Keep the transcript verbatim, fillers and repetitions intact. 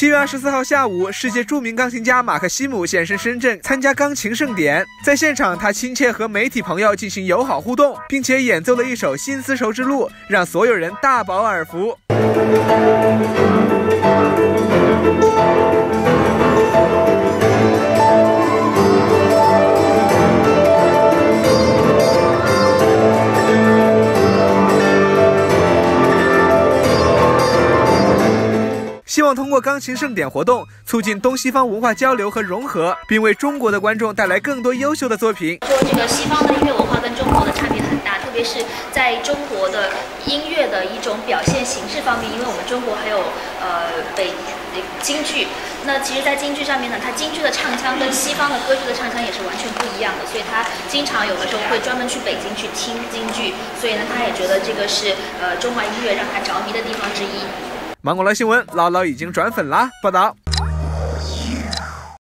七月二十四号下午，世界著名钢琴家马克西姆现身深圳参加钢琴盛典。在现场，他亲切和媒体朋友进行友好互动，并且演奏了一首《新丝绸之路》，让所有人大饱耳福。 希望通过钢琴盛典活动，促进东西方文化交流和融合，并为中国的观众带来更多优秀的作品。说这个西方的音乐文化跟中国的差别很大，特别是在中国的音乐的一种表现形式方面，因为我们中国还有呃北京剧，那其实，在京剧上面呢，它京剧的唱腔跟西方的歌剧的唱腔也是完全不一样的，所以他经常有的时候会专门去北京去听京剧，所以呢，他也觉得这个是呃中华音乐让他着迷的地方之一。 芒果捞新闻，捞捞已经转粉啦！报道。